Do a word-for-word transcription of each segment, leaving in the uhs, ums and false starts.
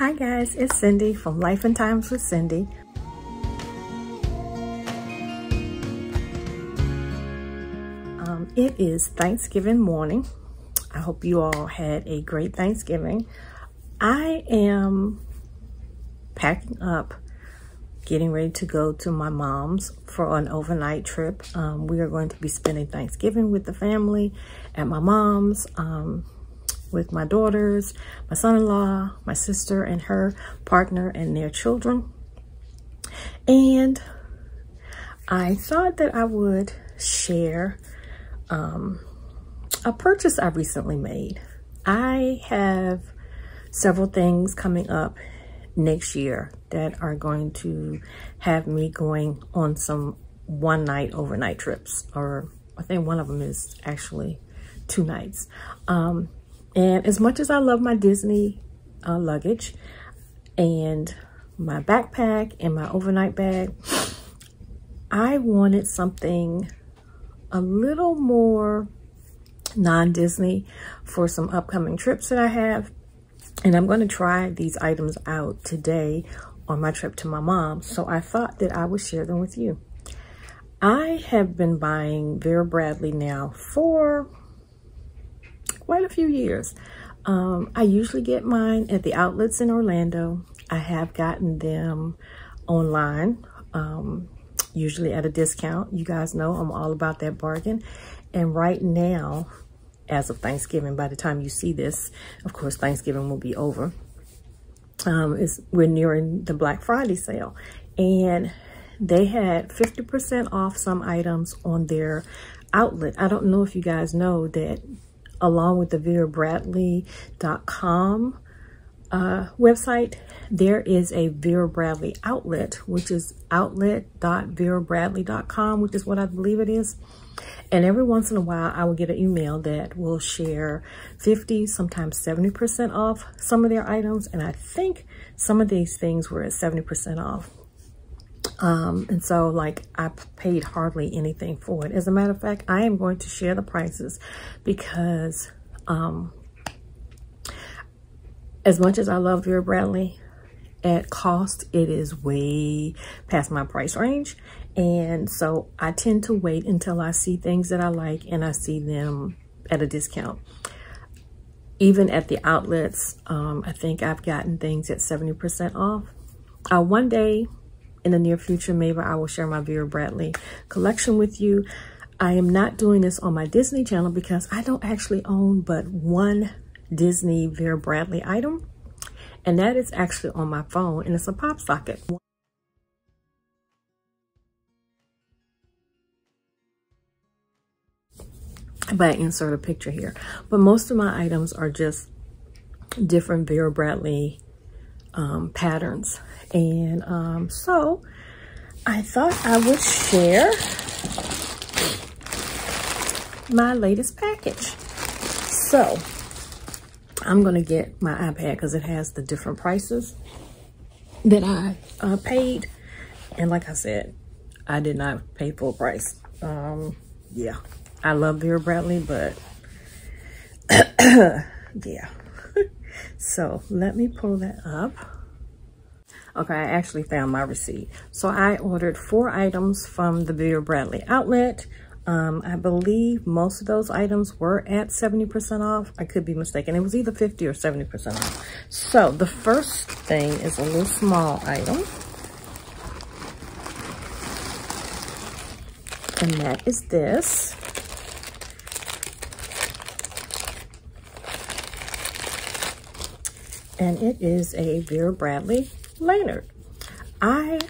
Hi guys, it's Cindy from Life and Times with Cindy. Um, it is Thanksgiving morning. I hope you all had a great Thanksgiving. I am packing up, getting ready to go to my mom's for an overnight trip. Um, we are going to be spending Thanksgiving with the family at my mom's. Um, with my daughters, my son-in-law, my sister and her partner and their children. And I thought that I would share um, a purchase I recently made. I have several things coming up next year that are going to have me going on some one night overnight trips, or I think one of them is actually two nights. Um, And as much as I love my Disney uh, luggage and my backpack and my overnight bag, I wanted something a little more non-Disney for some upcoming trips that I have. And I'm going to try these items out today on my trip to my mom. So I thought that I would share them with you. I have been buying Vera Bradley now for quite a few years. Um, I usually get mine at the outlets in Orlando. I have gotten them online, um, usually at a discount. You guys know I'm all about that bargain. And right now, as of Thanksgiving, by the time you see this, of course, Thanksgiving will be over. Um, it's, we're nearing the Black Friday sale. And they had fifty percent off some items on their outlet. I don't know if you guys know that along with the Vera Bradley dot com uh, website, there is a Vera Bradley outlet, which is outlet dot vera bradley dot com, which is what I believe it is. And every once in a while, I will get an email that will share fifty, sometimes seventy percent off some of their items. And I think some of these things were at seventy percent off. Um, and so like I paid hardly anything for it. As a matter of fact, I am going to share the prices because um, as much as I love Vera Bradley, at cost, it is way past my price range. And so I tend to wait until I see things that I like and I see them at a discount. Even at the outlets, um, I think I've gotten things at seventy percent off. Uh, one day, in the near future, maybe I will share my Vera Bradley collection with you. I am not doing this on my Disney channel because I don't actually own but one Disney Vera Bradley item. And that is actually on my phone, and it's a pop socket. But insert a picture here. But most of my items are just different Vera Bradley um, patterns. And um, so I thought I would share my latest package. So I'm going to get my iPad because it has the different prices that I uh, paid. And like I said, I did not pay full price. Um, yeah, I love Vera Bradley, but yeah. So let me pull that up. Okay, I actually found my receipt. So I ordered four items from the Vera Bradley outlet. Um, I believe most of those items were at seventy percent off. I could be mistaken. It was either fifty or seventy percent off. So the first thing is a little small item. And that is this. And it is a Vera Bradley lanyard. I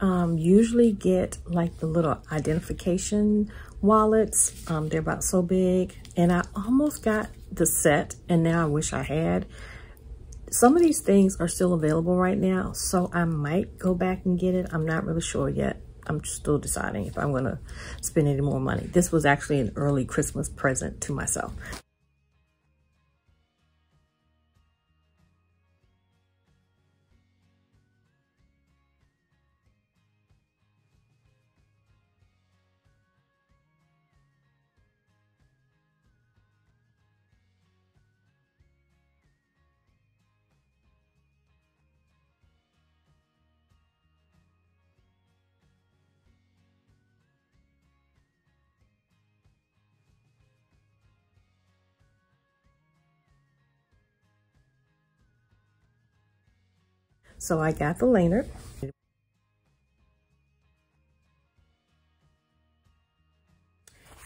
um, usually get like the little identification wallets. Um, they're about so big, and I almost got the set, and now I wish I had. Some of these things are still available right now, so I might go back and get it. I'm not really sure yet. I'm still deciding if I'm gonna spend any more money. This was actually an early Christmas present to myself. So I got the lanyard.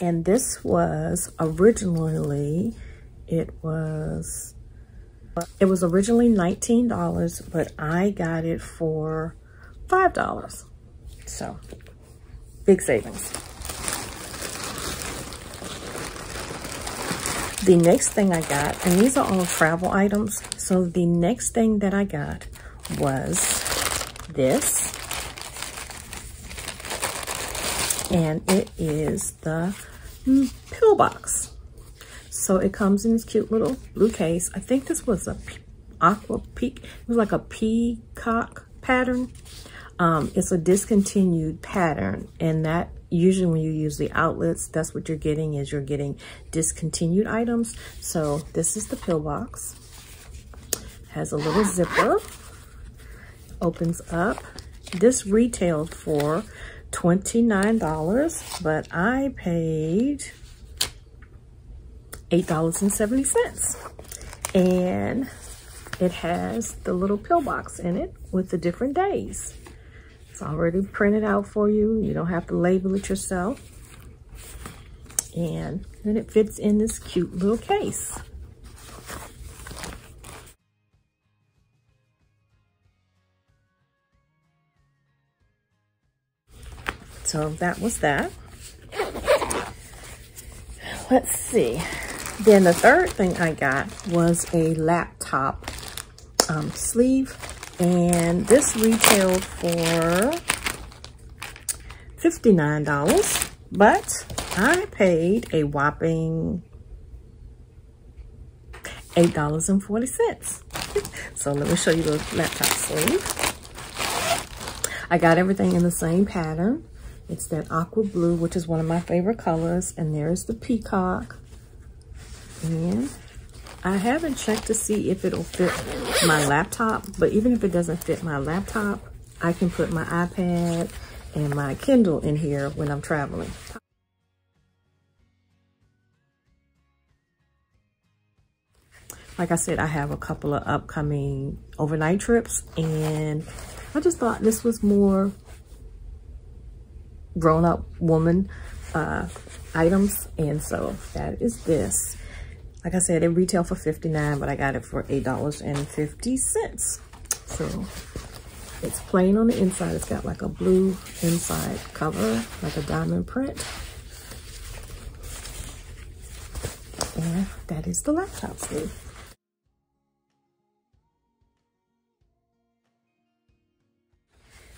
And this was originally, it was, it was originally nineteen dollars, but I got it for five dollars. So big savings. The next thing I got, and these are all travel items. So the next thing that I got was this. And it is the pillbox. So it comes in this cute little blue case. I think this was a aqua peak. It was like a peacock pattern. Um, it's a discontinued pattern, and that usually when you use the outlets, that's what you're getting, is you're getting discontinued items. So this is the pillbox. Has a little zipper. Opens up. This retailed for twenty-nine dollars, but I paid eight dollars and seventy cents. And it has the little pillbox in it with the different days. It's already printed out for you. You don't have to label it yourself. And then it fits in this cute little case. So that was that. Let's see. Then the third thing I got was a laptop um, sleeve. And this retailed for fifty-nine dollars, but I paid a whopping eight dollars and forty cents. So let me show you the laptop sleeve. I got everything in the same pattern. It's that aqua blue, which is one of my favorite colors. And there's the peacock. And I haven't checked to see if it'll fit my laptop, but even if it doesn't fit my laptop, I can put my iPad and my Kindle in here when I'm traveling. Like I said, I have a couple of upcoming overnight trips, and I just thought this was more grown-up woman uh, items, and so that is this. Like I said, it retailed for fifty-nine dollars, but I got it for eight dollars and fifty cents. So it's plain on the inside. It's got like a blue inside cover, like a diamond print. And that is the laptop sleeve.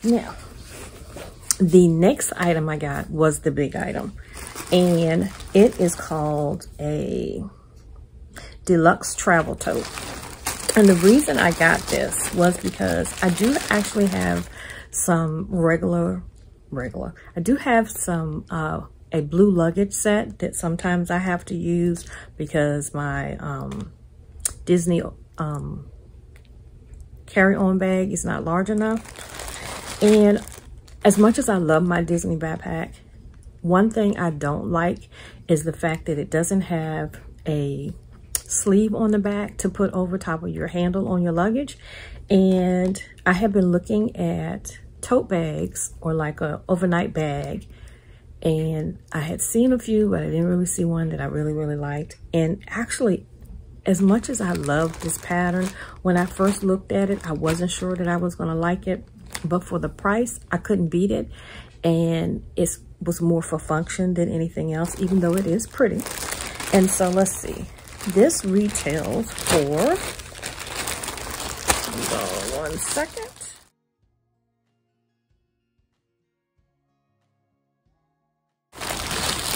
Now, the next item I got was the big item. And it is called a Deluxe Travel Tote. And the reason I got this was because I do actually have some regular, regular, I do have some, uh, a blue luggage set that sometimes I have to use because my um, Disney um, carry-on bag is not large enough. And as much as I love my Disney backpack, one thing I don't like is the fact that it doesn't have a sleeve on the back to put over top of your handle on your luggage. And I have been looking at tote bags, or like a overnight bag, and I had seen a few, but I didn't really see one that I really really liked. And actually, as much as I love this pattern, when I first looked at it, I wasn't sure that I was going to like it, but for the price I couldn't beat it. And it was more for function than anything else, even though it is pretty. And so let's see. This retails for, hold on one second.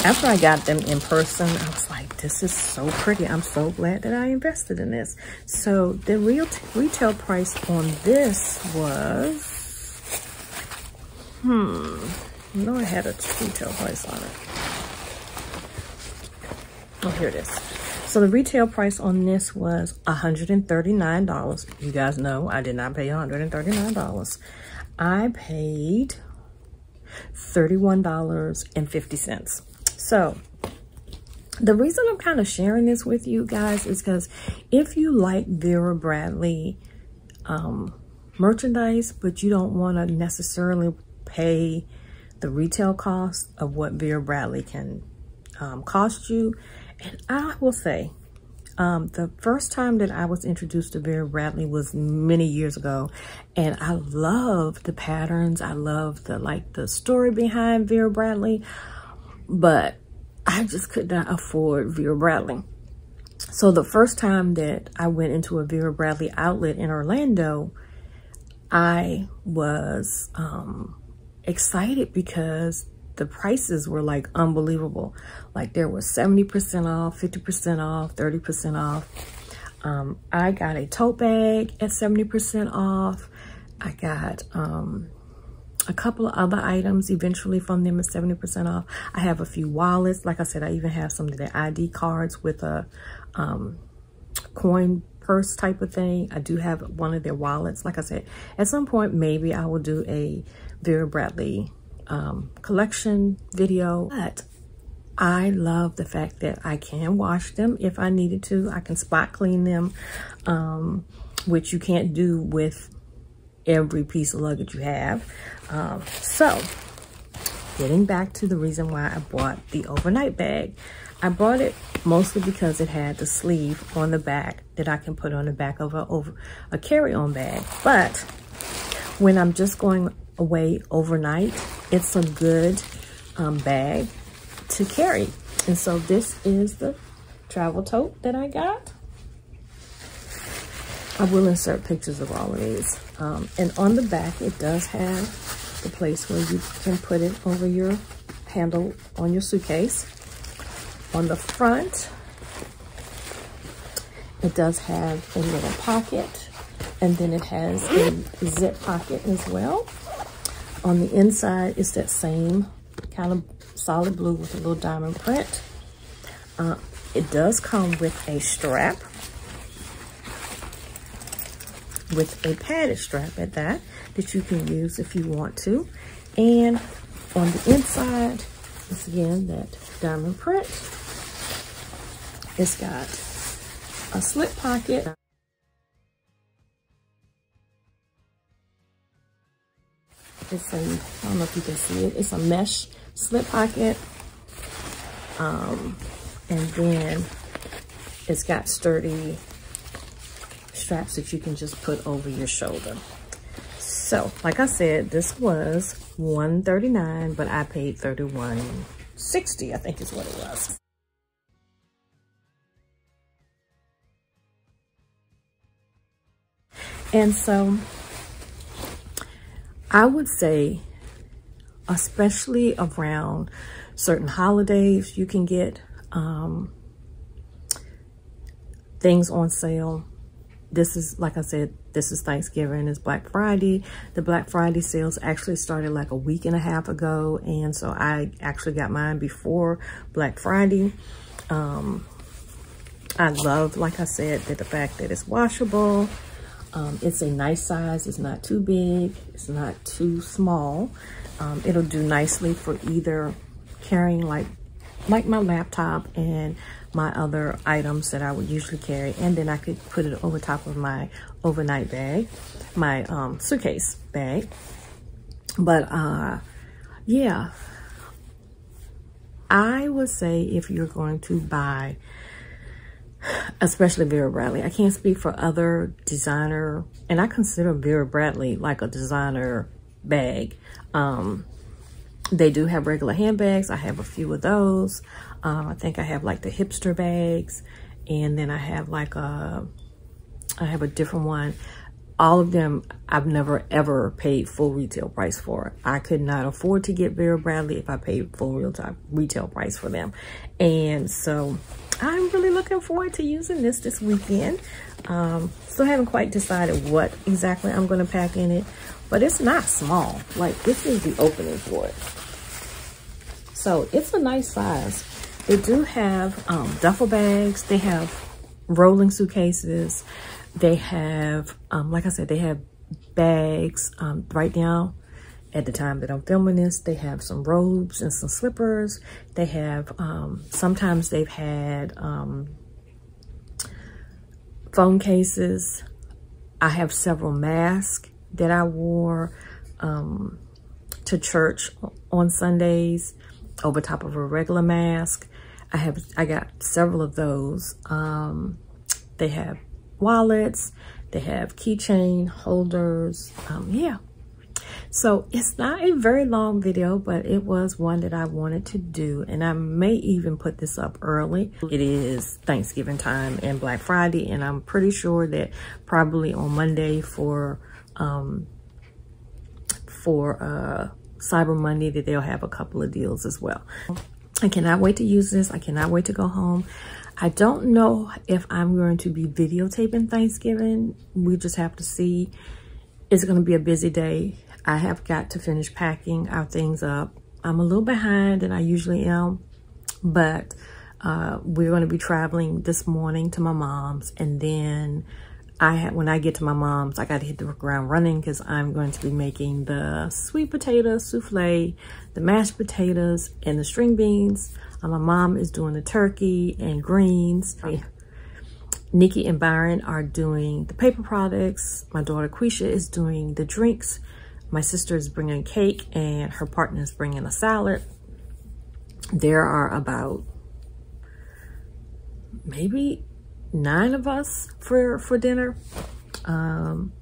After I got them in person, I was like, this is so pretty. I'm so glad that I invested in this. So the real retail price on this was, hmm, I know I had a retail price on it. Oh, here it is. So the retail price on this was one hundred thirty-nine dollars. You guys know I did not pay one hundred thirty-nine dollars. I paid thirty-one dollars and fifty cents. So the reason I'm kind of sharing this with you guys is because if you like Vera Bradley um, merchandise, but you don't want to necessarily pay the retail cost of what Vera Bradley can um, cost you. And I will say, um, the first time that I was introduced to Vera Bradley was many years ago, and I love the patterns. I love the like the story behind Vera Bradley, but I just could not afford Vera Bradley. So the first time that I went into a Vera Bradley outlet in Orlando, I was um, excited because the prices were like unbelievable. Like there was seventy percent off, fifty percent off, thirty percent off. Um, I got a tote bag at seventy percent off. I got um, a couple of other items eventually from them at seventy percent off. I have a few wallets. Like I said, I even have some of the I D cards with a um, coin purse type of thing. I do have one of their wallets. Like I said, at some point, maybe I will do a Vera Bradley um, collection video, but I love the fact that I can wash them if I needed to. I can spot clean them, um, which you can't do with every piece of luggage you have. Um, so getting back to the reason why I bought the overnight bag. I bought it mostly because it had the sleeve on the back that I can put on the back of a, over, a carry-on bag. But when I'm just going away overnight, it's a good um, bag to carry. And so this is the travel tote that I got. I will insert pictures of all of these. Um, and on the back, it does have the place where you can put it over your handle on your suitcase. On the front, it does have a little pocket, and then it has a zip pocket as well. On the inside, it's that same kind of solid blue with a little diamond print. Uh, it does come with a strap, with a padded strap at that, that you can use if you want to. And on the inside, it's again that diamond print. It's got a slip pocket. It's a, I don't know if you can see it, it's a mesh slip pocket. Um, and then it's got sturdy straps that you can just put over your shoulder. So, like I said, this was one thirty-nine, but I paid thirty-one sixty, I think is what it was. And so I would say, especially around certain holidays, you can get um, things on sale. This is, like I said, this is Thanksgiving, it's Black Friday. The Black Friday sales actually started like a week and a half ago. And so I actually got mine before Black Friday. Um, I love, like I said, that the fact that it's washable. Um, it's a nice size, it's not too big, it's not too small. Um, it'll do nicely for either carrying like, like my laptop and my other items that I would usually carry. And then I could put it over top of my overnight bag, my um, suitcase bag. But uh, yeah, I would say if you're going to buy, especially Vera Bradley. I can't speak for other designer, and I consider Vera Bradley like a designer bag. Um, they do have regular handbags. I have a few of those. Uh, I think I have like the hipster bags, and then I have like a, I have a different one. All of them, I've never ever paid full retail price for. I could not afford to get Vera Bradley if I paid full retail price for them. And so I'm really looking forward to using this this weekend. Um, still haven't quite decided what exactly I'm going to pack in it, but it's not small. Like, this is the opening for it. So it's a nice size. They do have um, duffel bags. They have rolling suitcases. They have, um, like I said, they have bags. Um, right now, at the time that I'm filming this, they have some robes and some slippers. They have, um, sometimes they've had um, phone cases. I have several masks. that I wore um, to church on Sundays over top of a regular mask. I have, I got several of those. Um, they have wallets, they have keychain holders. Um, yeah. So it's not a very long video, but it was one that I wanted to do, and I may even put this up early. It is Thanksgiving time and Black Friday, and I'm pretty sure that probably on Monday for um, for uh, Cyber Monday that they'll have a couple of deals as well. I cannot wait to use this. I cannot wait to go home. I don't know if I'm going to be videotaping Thanksgiving. We just have to see. It's going to be a busy day. I have got to finish packing our things up. I'm a little behind than I usually am, but uh, we're going to be traveling this morning to my mom's, and then I have, when I get to my mom's, I got to hit the ground running because I'm going to be making the sweet potato souffle, the mashed potatoes, and the string beans. Uh, my mom is doing the turkey and greens. Okay. Nikki and Byron are doing the paper products. My daughter Quisha is doing the drinks. My sister is bringing cake, and her partner is bringing a salad. There are about maybe nine of us for, for dinner. Um,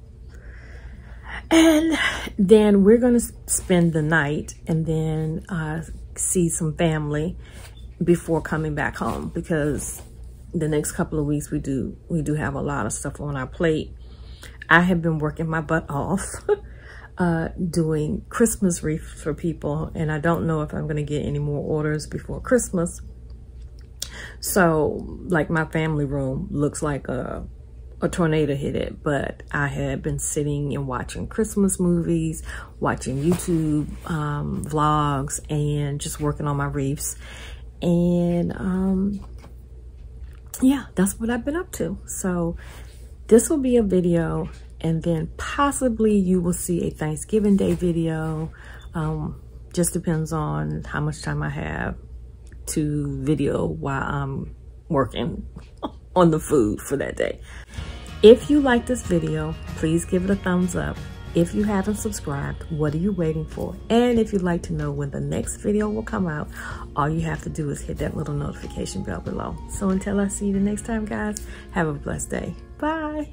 and then we're going to spend the night and then uh, see some family before coming back home, because the next couple of weeks we do, we do have a lot of stuff on our plate. I have been working my butt off. Uh, doing Christmas wreaths for people, and I don't know if I'm gonna get any more orders before Christmas. So like my family room looks like a, a tornado hit it, but I had been sitting and watching Christmas movies, watching YouTube um, vlogs, and just working on my wreaths. And um, yeah, that's what I've been up to. So this will be a video, and then possibly you will see a Thanksgiving Day video. Um, just depends on how much time I have to video while I'm working on the food for that day. If you like this video, please give it a thumbs up. If you haven't subscribed, what are you waiting for? And if you'd like to know when the next video will come out, all you have to do is hit that little notification bell below. So until I see you the next time, guys, have a blessed day. Bye.